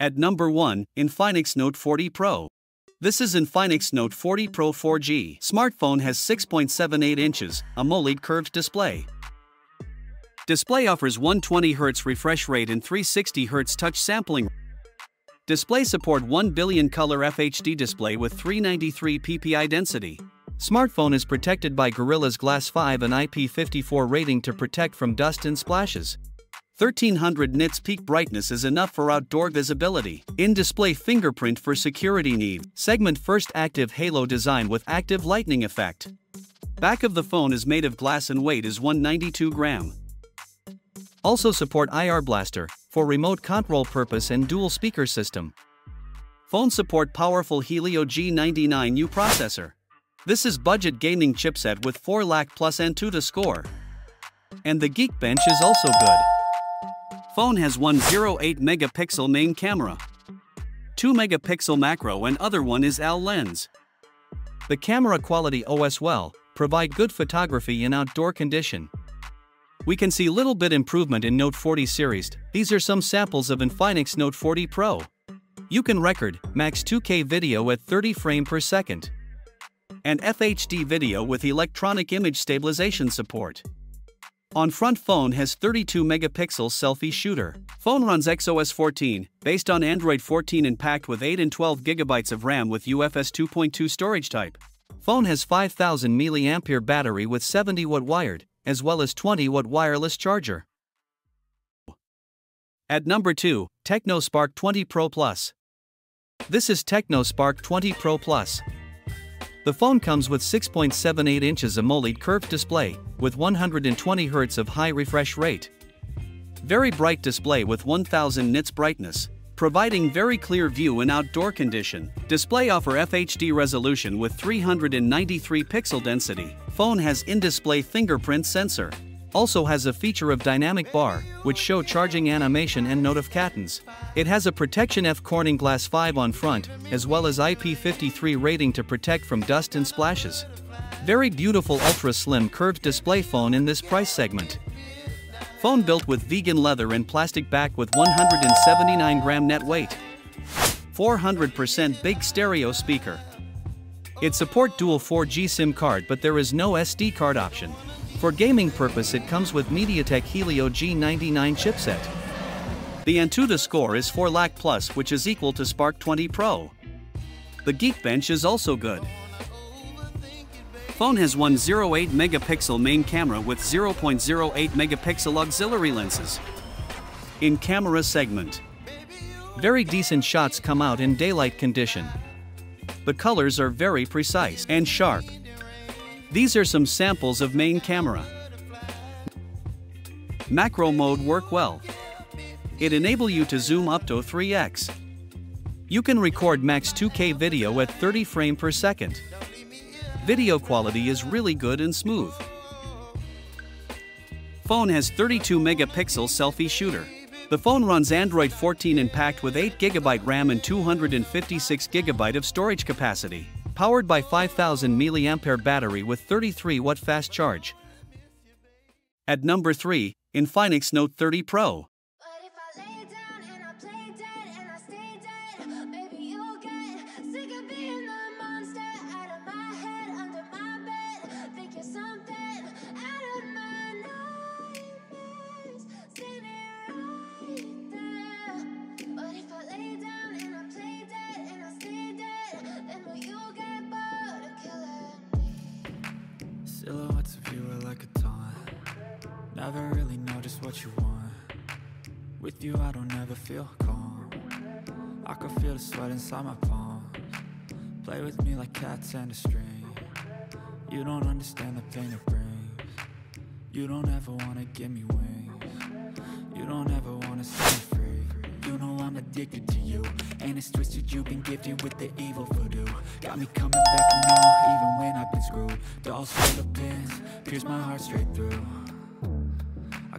At number 1, Infinix Note 40 Pro. This is Infinix Note 40 Pro 4G. Smartphone has 6.78 inches, AMOLED curved display. Display offers 120Hz refresh rate and 360Hz touch sampling. Display support 1 billion color FHD display with 393 ppi density. Smartphone is protected by Gorilla Glass 5 and IP54 rating to protect from dust and splashes. 1300 nits peak brightness is enough for outdoor visibility. In-display fingerprint for security need. Segment first active halo design with active lightning effect. Back of the phone is made of glass and weight is 192 gram. Also support IR blaster for remote control purpose and dual speaker system. Phone support powerful Helio G99U processor. This is budget gaming chipset with 4 lakh plus AnTuTu score. And the Geekbench is also good. Phone has 108-megapixel main camera, 2-megapixel macro and other one is L lens. The camera quality OS well, provide good photography in outdoor condition. We can see little bit improvement in Note 40 series. These are some samples of Infinix Note 40 Pro. You can record max 2K video at 30 frame per second. And FHD video with electronic image stabilization support. On front phone has 32-megapixel selfie shooter. Phone runs XOS 14, based on Android 14 and packed with 8 and 12 GB of RAM with UFS 2.2 storage type. Phone has 5000 mAh battery with 70-watt wired, as well as 20-watt wireless charger. At number 2, Tecno Spark 20 Pro Plus. This is Tecno Spark 20 Pro Plus. The phone comes with 6.78 inches AMOLED curved display, with 120Hz of high refresh rate. Very bright display with 1000 nits brightness, providing very clear view in outdoor condition. Display offer FHD resolution with 393 pixel density. Phone has in-display fingerprint sensor. Also has a feature of dynamic bar, which show charging animation and notifications. It has a protection F Corning Glass 5 on front, as well as IP53 rating to protect from dust and splashes. Very beautiful ultra-slim curved display phone in this price segment. Phone built with vegan leather and plastic back with 179 gram net weight. 400% big stereo speaker. It support dual 4G SIM card but there is no SD card option. For gaming purpose it comes with MediaTek Helio G99 chipset. The AnTuTu score is 4 lakh plus which is equal to Spark 20 Pro. The Geekbench is also good. Phone has 108 megapixel main camera with 0.08 megapixel auxiliary lenses. In camera segment. Very decent shots come out in daylight condition. The colors are very precise and sharp. These are some samples of main camera. Macro mode work well. It enable you to zoom up to 3x. You can record max 2K video at 30 frame per second. Video quality is really good and smooth. Phone has 32 megapixel selfie shooter. The phone runs Android 14 and packed with 8 GB RAM and 256 GB of storage capacity. Powered by 5000 mAh battery with 33-watt fast charge. At number 3, Infinix Note 30 Pro. Silhouettes of you are like a taunt. Never really know just what you want. With you I don't ever feel calm. I can feel the sweat inside my palms. Play with me like cats and a string. You don't understand the pain it brings. You don't ever wanna give me wings. You don't ever wanna set me free. You know I'm addicted to you. And it's twisted, you've been gifted with the evil voodoo. Got me coming back for more, even when I've been screwed. Dolls full of pins, pierce my heart straight through. I